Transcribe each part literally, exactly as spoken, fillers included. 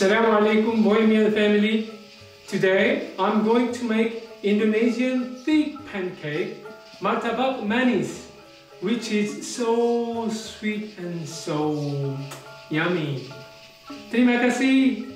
Assalamu alaikum, Bohemian family. Today I'm going to make Indonesian thick pancake, martabak manis, which is so sweet and so yummy. Terima kasih.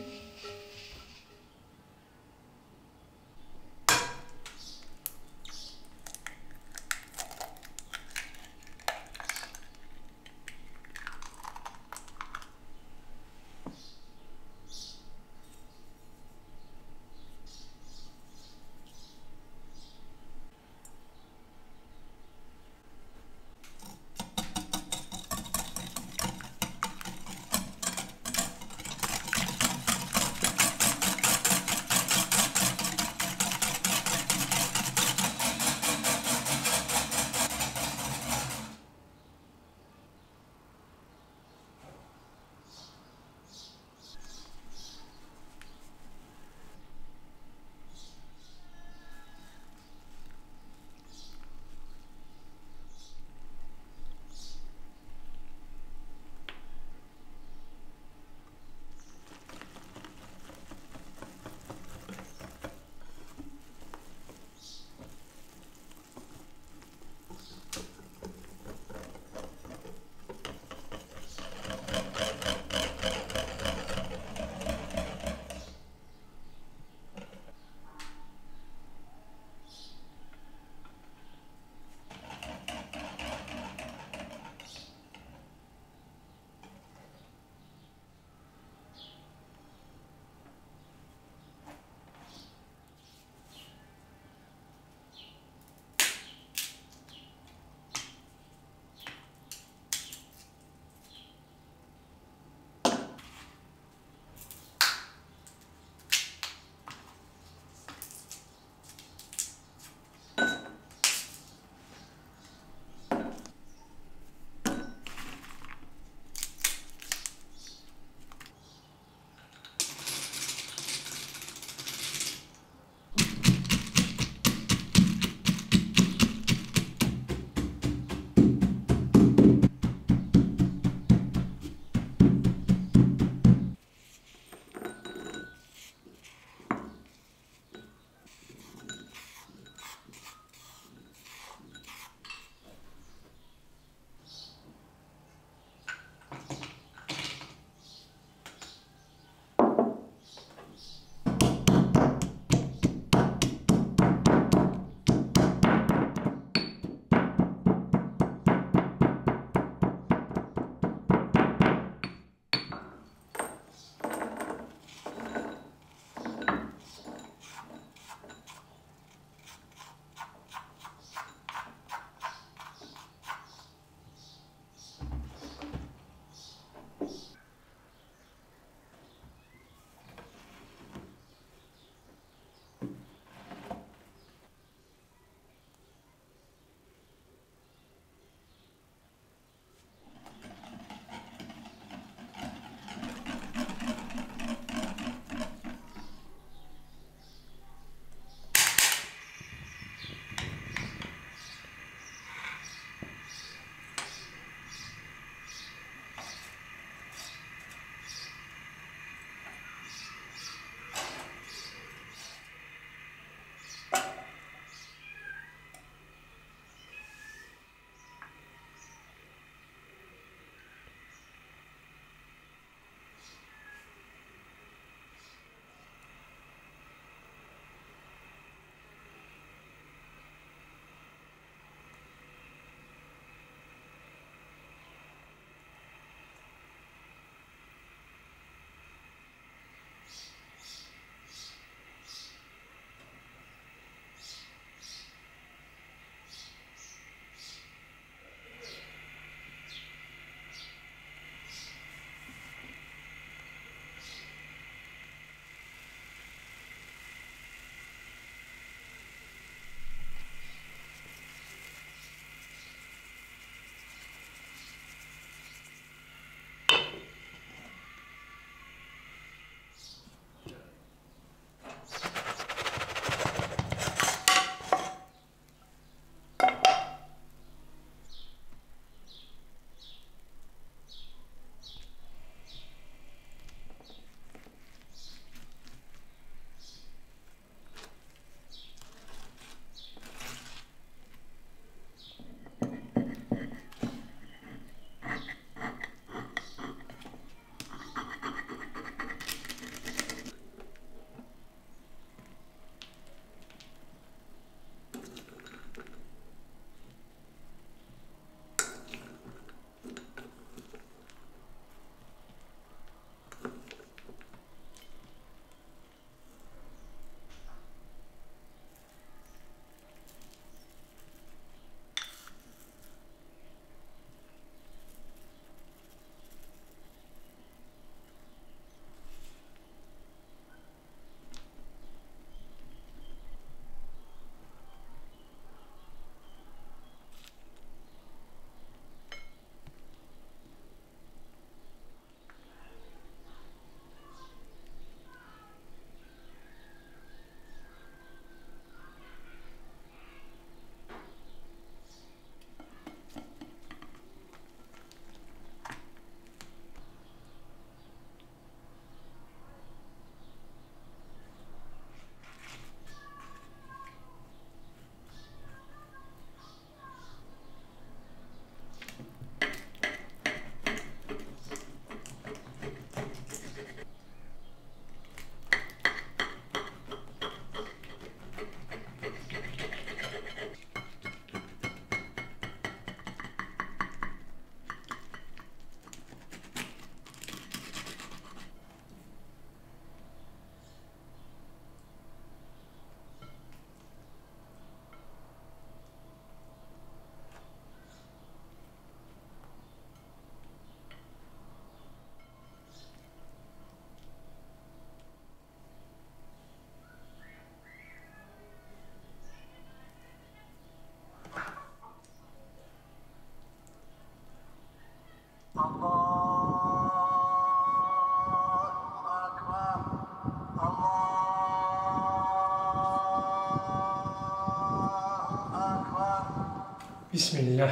Bismillah.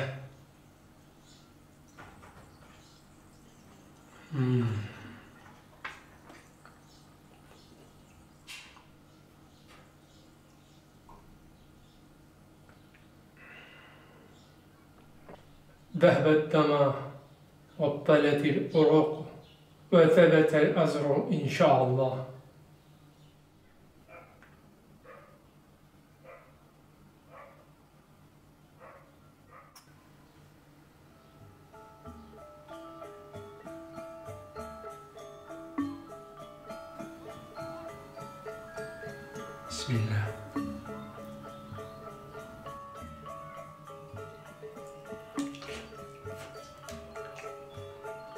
Hmm. ذهب الدمع وابطلت الأرق وثبت الأزر إن شاء الله. Bismillah.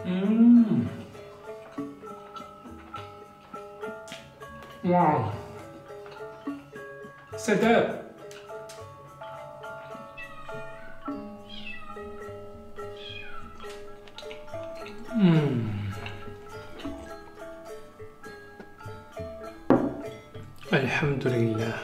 Mm. Wow. Sedap. Mm. Alhamdulillah.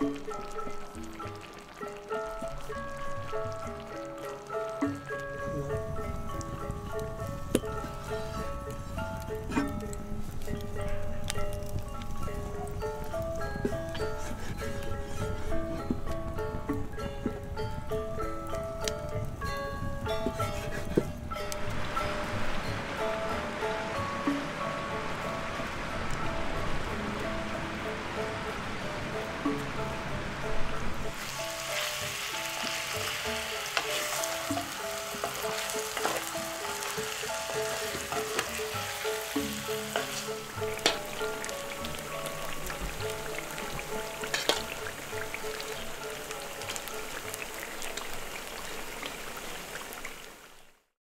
Thank you.